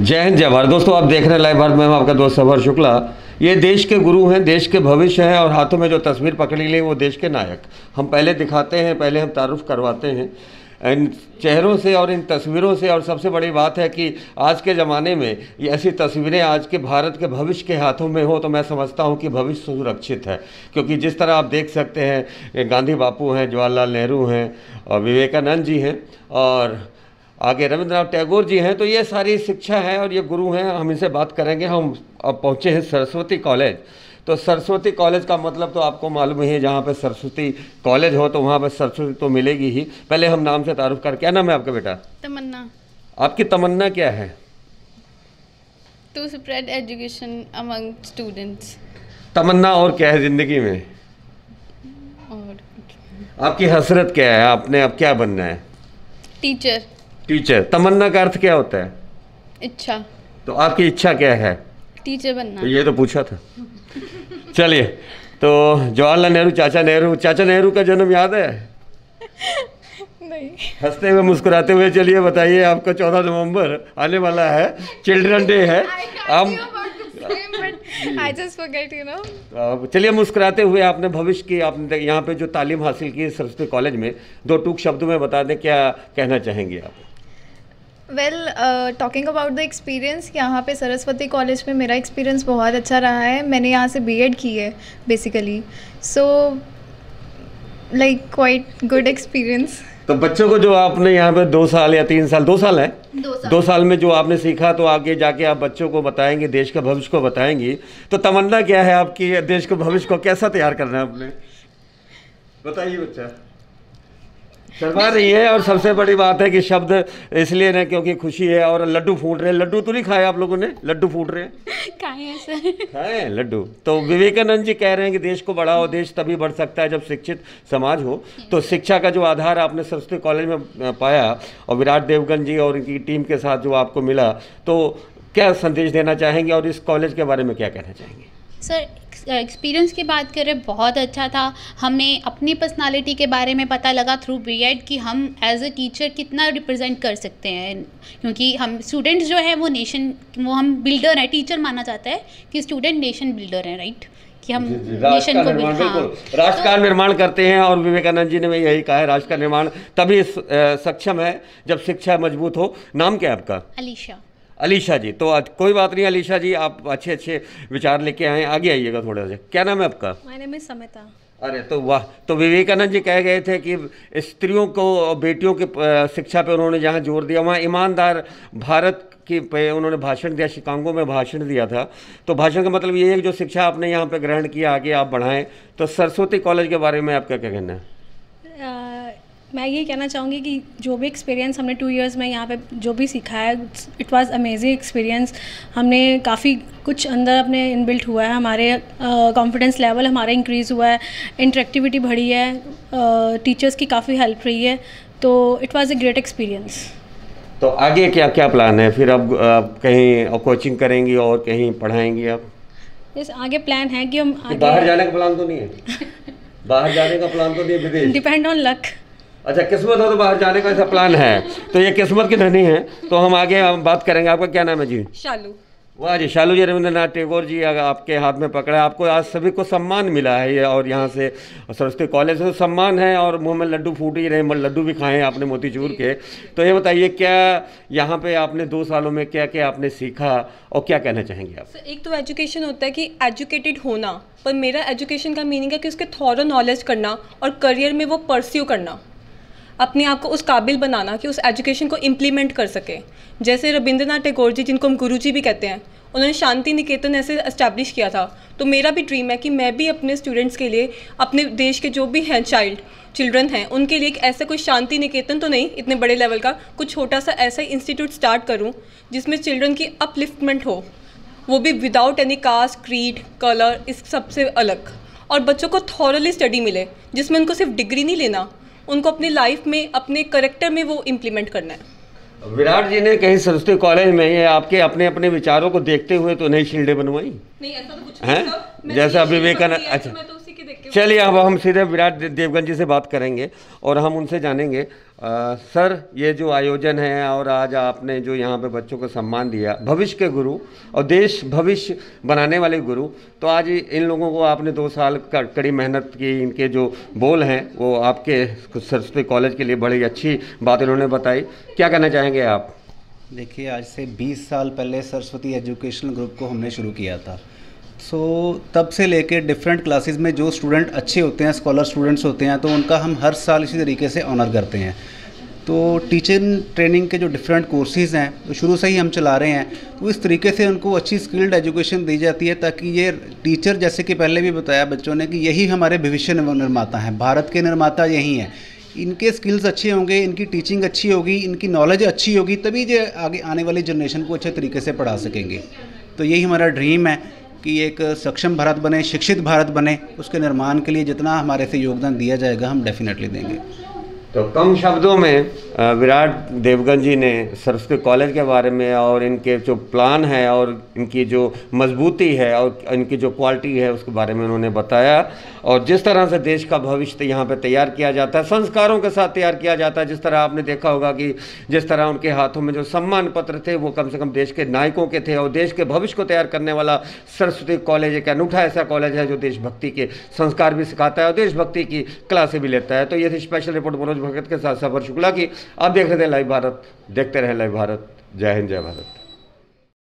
जय हिंद जय भारत। दोस्तों आप देख रहे हैं लाइव भारत में, हम आपका दोस्त सवार शुक्ला। ये देश के गुरु हैं, देश के भविष्य हैं और हाथों में जो तस्वीर पकड़ी ली वो देश के नायक। हम पहले दिखाते हैं, पहले हम तारुफ करवाते हैं इन चेहरों से और इन तस्वीरों से। और सबसे बड़ी बात है कि आज के ज़माने में ये ऐसी तस्वीरें आज के भारत के भविष्य के हाथों में हो तो मैं समझता हूँ कि भविष्य सुरक्षित है। क्योंकि जिस तरह आप देख सकते हैं गांधी बापू हैं, जवाहरलाल नेहरू हैं और विवेकानंद जी हैं और आगे रविंद्रनाथ टैगोर जी हैं, तो ये सारी शिक्षा है और ये गुरु हैं। हम इनसे बात करेंगे। हम अब पहुँचे हैं सरस्वती कॉलेज। तो सरस्वती कॉलेज का मतलब तो आपको मालूम ही है, जहाँ पे सरस्वती कॉलेज हो तो वहाँ पे सरस्वती तो मिलेगी ही। पहले हम नाम से तारुफ कर, क्या नाम है आपका बेटा? तमन्ना। आपकी तमन्ना क्या है? To spread education among students. तमन्ना और क्या है ज़िंदगी में? और आपकी हसरत क्या है? आपने अब क्या बनना है? टीचर। टीचर। तमन्ना का अर्थ क्या होता है? इच्छा। तो आपकी इच्छा क्या है? टीचर बनना। तो ये तो पूछा था। चलिए, तो जवाहरलाल नेहरू, चाचा नेहरू का जन्म याद है? नहीं। हंसते हुए मुस्कुराते हुए चलिए बताइए, आपका 14 नवंबर आने वाला है, चिल्ड्रन डे है। चलिए मुस्कुराते हुए आपने भविष्य की, आपने यहाँ पे जो तालीम हासिल की सरस्वती कॉलेज में, दो टूक शब्दों में बता दें क्या कहना चाहेंगे आप? Well, talking about the experience, यहाँ पे सरस्वती कॉलेज में मेरा एक्सपीरियंस बहुत अच्छा रहा है। मैंने यहाँ से बीएड की है basically, so like quite good experience. तो बच्चों को जो आपने यहाँ पे 2 साल या 3 साल, 2 साल में जो आपने सीखा, तो आगे जाके आप बच्चों को बताएंगे, देश के भविष्य को बताएंगी। तो तमन्ना क्या है आपकी? देश के भविष्य को कैसा तैयार करना है आपने, बताइए। बच्चा शर्मा रही है और सबसे बड़ी बात है कि शब्द इसलिए ना क्योंकि खुशी है। और लड्डू फूट रहे हैं, लड्डू तो नहीं खाए आप लोगों ने? लड्डू फूट रहे हैं, खाए हैं सर, खाए लड्डू। तो विवेकानंद जी कह रहे हैं कि देश को बढ़ाओ, देश तभी बढ़ सकता है जब शिक्षित समाज हो। तो शिक्षा का जो आधार आपने सरस्वती कॉलेज में पाया और विराट देवगन जी और इनकी टीम के साथ जो आपको मिला, तो क्या संदेश देना चाहेंगे और इस कॉलेज के बारे में क्या कहना चाहेंगे? सर, एक्सपीरियंस की बात करें, बहुत अच्छा था। हमें अपनी पर्सनालिटी के बारे में पता लगा थ्रू बीएड कि हम एज अ टीचर कितना रिप्रेजेंट कर सकते हैं, क्योंकि हम स्टूडेंट्स जो है वो नेशन, वो हम बिल्डर हैं। टीचर माना जाता है कि स्टूडेंट नेशन बिल्डर हैं, राइट, कि हम नेशन को राष्ट्र का निर्माण करते हैं। और विवेकानंद जी ने भी यही कहा है, राष्ट्र का निर्माण तभी सक्षम है जब शिक्षा मजबूत हो। नाम क्या है आपका? अलीशा। अलीशा जी, तो आज कोई बात नहीं अलीशा जी, आप अच्छे अच्छे विचार लेके आए, आगे आइएगा थोड़ा सा। क्या नाम है आपका? मेरा नाम समिता। अरे तो वाह। तो विवेकानंद जी कह गए थे कि स्त्रियों को, बेटियों के शिक्षा पे उन्होंने जहाँ जोर दिया वहाँ ईमानदार भारत की पे उन्होंने भाषण दिया, शिकागो में भाषण दिया था। तो भाषण का मतलब ये है कि जो शिक्षा आपने यहाँ पर ग्रहण किया आगे आप बढ़ाएँ। तो सरस्वती कॉलेज के बारे में आपका क्या कहना है? मैं ये कहना चाहूँगी कि जो भी एक्सपीरियंस हमने 2 इयर्स में यहाँ पे जो भी सीखा है, इट वाज अमेजिंग एक्सपीरियंस। हमने काफ़ी कुछ अंदर अपने इनबिल्ट हुआ है, हमारे कॉन्फिडेंस लेवल हमारा इंक्रीज़ हुआ है, इंटरेक्टिविटी बढ़ी है, टीचर्स की काफ़ी हेल्प रही है, तो it was a great experience. तो आगे क्या क्या प्लान है फिर? आप कहीं कोचिंग करेंगी और कहीं पढ़ाएंगी आप? यस, आगे प्लान है कि हम आगे बाहर जाने का प्लान तो नहीं है? बाहर जाने का प्लान तो नहीं है? विदेश? Depend on luck. अच्छा, किस्मत हो तो बाहर जाने का ऐसा प्लान है, तो ये किस्मत की धनी है। तो हम आगे हम बात करेंगे। आपका क्या नाम है जी? शालू। वाह जी, शालू जी, रविंद्रनाथ टैगोर जी आपके हाथ में पकड़ा है, आपको आज सभी को सम्मान मिला है ये, और यहाँ से सरस्वती कॉलेज से सम्मान है। और मुँह में लड्डू फूट ही रहे, लड्डू भी खाए आपने मोतीचूर के। तो ये बताइए क्या यहाँ पे आपने 2 सालों में क्या क्या आपने सीखा और क्या कहना चाहेंगे आप? सर, एक तो एजुकेशन होता है कि एजुकेटेड होना, पर मेरा एजुकेशन का मीनिंग है कि उसके थोरो नॉलेज करना और करियर में वो परस्यू करना, अपने आप को उस काबिल बनाना कि उस एजुकेशन को इम्प्लीमेंट कर सके। जैसे रविंद्रनाथ टैगोर जी, जिनको हम गुरुजी भी कहते हैं, उन्होंने शांति निकेतन ऐसे एस्टैब्लिश किया था। तो मेरा भी ड्रीम है कि मैं भी अपने स्टूडेंट्स के लिए, अपने देश के जो भी हैं चिल्ड्रन हैं, उनके लिए एक ऐसा कोई, शांति निकेतन तो नहीं इतने बड़े लेवल का, कुछ छोटा सा ऐसा इंस्टीट्यूट स्टार्ट करूँ जिसमें चिल्ड्रन की अपलिफ्टमेंट हो, वो भी without any caste, creed, colour, इस सबसे अलग, और बच्चों को थॉरली स्टडी मिले जिसमें उनको सिर्फ डिग्री नहीं लेना, उनको अपनी लाइफ में, अपने करेक्टर में वो इम्प्लीमेंट करना है। विराट जी ने कहीं सरस्वती कॉलेज में ये आपके अपने अपने विचारों को देखते हुए तो नई शील्डें बनवाई? नहीं, ऐसा तो कुछ नहीं। जैसा विवेकानंद, अच्छा चलिए, अब हम सीधे विराट देवगन जी से बात करेंगे और हम उनसे जानेंगे सर ये जो आयोजन है और आज आपने जो यहाँ पे बच्चों को सम्मान दिया, भविष्य के गुरु और देश भविष्य बनाने वाले गुरु, तो आज इन लोगों को आपने 2 साल कड़ी मेहनत की, इनके जो बोल हैं वो आपके सरस्वती कॉलेज के लिए बड़ी अच्छी बात इन्होंने बताई, क्या कहना चाहेंगे आप? देखिए, आज से 20 साल पहले सरस्वती एजुकेशन ग्रुप को हमने शुरू किया था। सो तब से लेके डिफरेंट क्लासेस में जो स्टूडेंट अच्छे होते हैं, स्कॉलर स्टूडेंट्स होते हैं, तो उनका हम हर साल इसी तरीके से ऑनर करते हैं। तो टीचिंग ट्रेनिंग के जो डिफरेंट कोर्सेज़ हैं वो तो शुरू से ही हम चला रहे हैं, तो इस तरीके से उनको अच्छी स्किल्ड एजुकेशन दी जाती है ताकि ये टीचर, जैसे कि पहले भी बताया बच्चों ने, कि यही हमारे भविष्य निर्माता हैं, भारत के निर्माता यही हैं। इनके स्किल्स अच्छे होंगे, इनकी टीचिंग अच्छी होगी, इनकी नॉलेज अच्छी होगी, तभी ये आगे आने वाली जनरेशन को अच्छे तरीके से पढ़ा सकेंगे। तो यही हमारा ड्रीम है कि एक सक्षम भारत बने, शिक्षित भारत बने, उसके निर्माण के लिए जितना हमारे से योगदान दिया जाएगा हम डेफिनेटली देंगे। तो कम शब्दों में विराट देवगन जी ने सरस्वती कॉलेज के बारे में और इनके जो प्लान है और इनकी जो मजबूती है और इनकी जो क्वालिटी है उसके बारे में उन्होंने बताया, और जिस तरह से देश का भविष्य यहाँ पे तैयार किया जाता है, संस्कारों के साथ तैयार किया जाता है। जिस तरह आपने देखा होगा कि जिस तरह उनके हाथों में जो सम्मान पत्र थे वो कम से कम देश के नायकों के थे, और देश के भविष्य को तैयार करने वाला सरस्वती कॉलेज एक अनूठा ऐसा कॉलेज है जो देशभक्ति के संस्कार भी सिखाता है और देशभक्ति की क्लासें भी लेता है। तो ये थी स्पेशल रिपोर्ट भगत के साथ सवार शुक्ला की। आप देख रहे थे लाइव भारत, देखते रहे लाइव भारत। जय हिंद, जय भारत।